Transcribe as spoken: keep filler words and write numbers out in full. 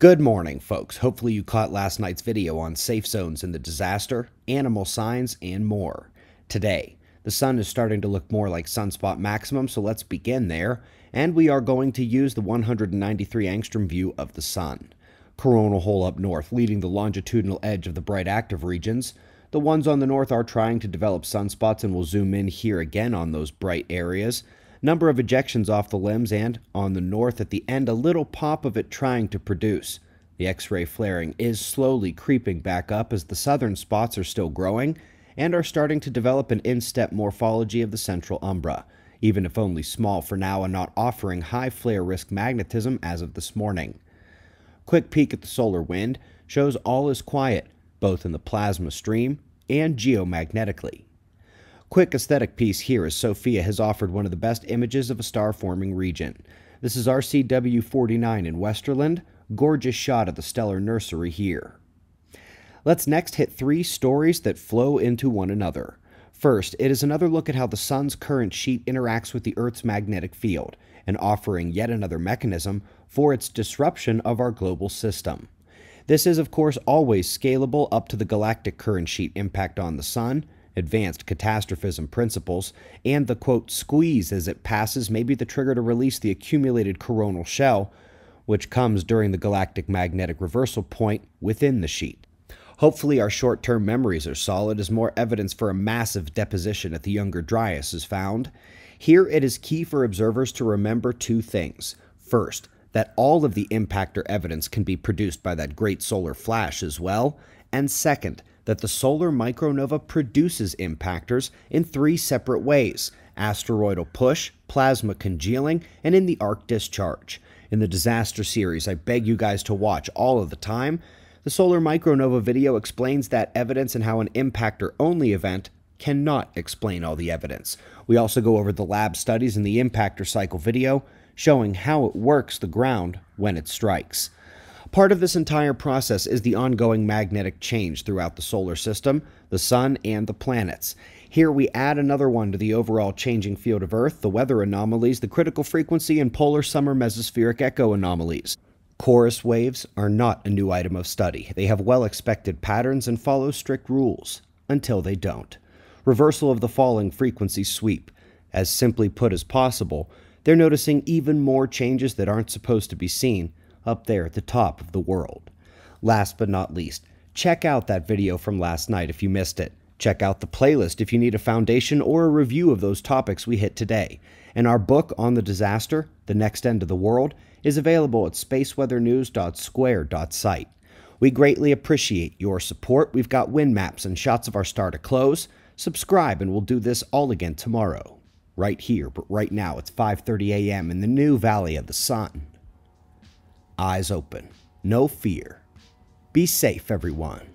Good morning, folks. Hopefully you caught last night's video on safe zones in the disaster, animal signs, and more. Today, the sun is starting to look more like sunspot maximum, so let's begin there, and we are going to use the one hundred ninety-three angstrom view of the sun. Coronal hole up north, leading the longitudinal edge of the bright active regions. The ones on the north are trying to develop sunspots, and we'll zoom in here again on those bright areas. Number of ejections off the limbs, and on the north at the end, a little pop of it trying to produce. The X-ray flaring is slowly creeping back up as the southern spots are still growing and are starting to develop an instep morphology of the central umbra, even if only small for now and not offering high flare risk magnetism as of this morning. Quick peek at the solar wind shows all is quiet, both in the plasma stream and geomagnetically. Quick aesthetic piece here as SOFIA has offered one of the best images of a star-forming region. This is R C W forty-nine in Westerlund. Gorgeous shot of the stellar nursery here. Let's next hit three stories that flow into one another. First, it is another look at how the sun's current sheet interacts with the Earth's magnetic field, and offering yet another mechanism for its disruption of our global system. This is, of course, always scalable up to the galactic current sheet impact on the sun, advanced catastrophism principles, and the, quote, squeeze as it passes may be the trigger to release the accumulated coronal shell, which comes during the galactic magnetic reversal point within the sheet. Hopefully our short-term memories are solid as more evidence for a massive deposition at the Younger Dryas is found. Here it is key for observers to remember two things. First, that all of the impactor evidence can be produced by that great solar flash as well, and second, that the solar micronova produces impactors in three separate ways: asteroidal push, plasma congealing, and in the arc discharge. In the disaster series, I beg you guys to watch all of the time. The solar micronova video explains that evidence and how an impactor-only event cannot explain all the evidence. We also go over the lab studies in the impactor cycle video, showing how it works the ground when it strikes. Part of this entire process is the ongoing magnetic change throughout the solar system, the sun, and the planets. Here we add another one to the overall changing field of Earth, the weather anomalies, the critical frequency, and polar summer mesospheric echo anomalies. Chorus waves are not a new item of study. They have well-expected patterns and follow strict rules, until they don't. Reversal of the falling frequency sweep, as simply put as possible, they're noticing even more changes that aren't supposed to be seen, up there at the top of the world. Last but not least, check out that video from last night if you missed it. Check out the playlist if you need a foundation or a review of those topics we hit today. And our book on the disaster, The Next End of the World, is available at spaceweathernews dot square dot site. We greatly appreciate your support. We've got wind maps and shots of our star to close. Subscribe and we'll do this all again tomorrow. Right here, but right now it's five thirty a m in the new Valley of the Sun. Eyes open, no fear. Be safe, everyone.